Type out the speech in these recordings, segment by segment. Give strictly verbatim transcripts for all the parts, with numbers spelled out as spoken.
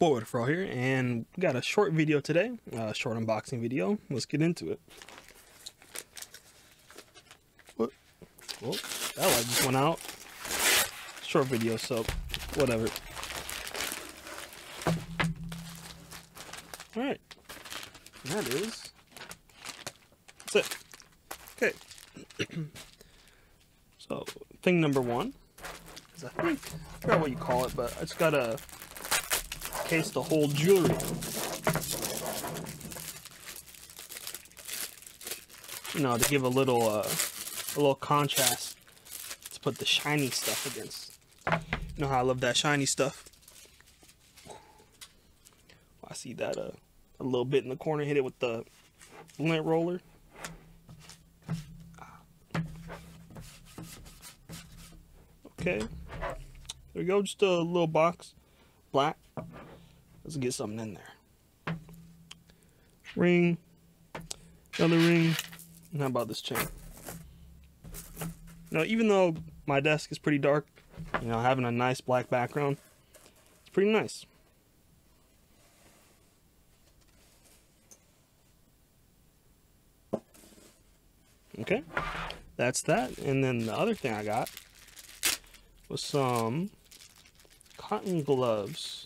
BoyWithAfro here, and we got a short video today, a short unboxing video. Let's get into it. What? Oh, that light just went out. Short video, so whatever. All right, that is that's it. Okay, so thing number one is I think I forgot what you call it, but I just got a case to hold jewelry. You know, to give a little, uh, a little contrast, to put the shiny stuff against. You know how I love that shiny stuff. Well, I see that uh, a little bit in the corner. Hit it with the lint roller. Okay, there we go. Just a little box, black. Let's get something in there. Ring, another ring, and how about this chain? Now, even though my desk is pretty dark, you know, having a nice black background, it's pretty nice. Okay, that's that. And then the other thing I got was some cotton gloves.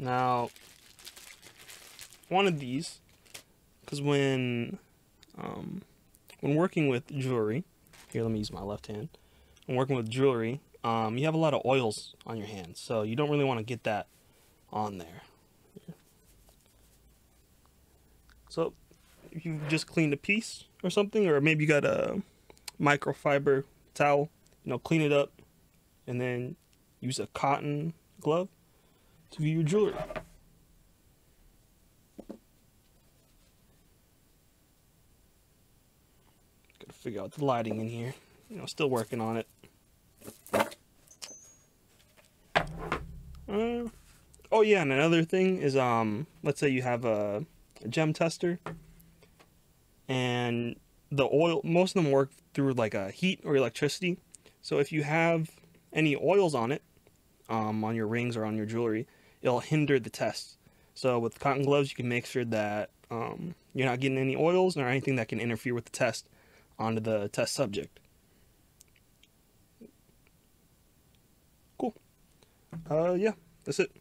Now, one of these, because when um, when working with jewelry, here let me use my left hand. When working with jewelry, um, you have a lot of oils on your hands, so you don't really want to get that on there. So, if you just cleaned a piece or something, or maybe you got a microfiber towel, you know, clean it up, and then use a cotton glove to view your jewelry. Gotta figure out the lighting in here. You know, still working on it. Uh, oh yeah, and another thing is, um, let's say you have a, a gem tester, and the oil. Most of them work through like a heat or electricity. So if you have any oils on it, um, on your rings or on your jewelry, it'll hinder the test. So with cotton gloves, you can make sure that um, you're not getting any oils or anything that can interfere with the test onto the test subject. Cool. Uh, yeah, that's it.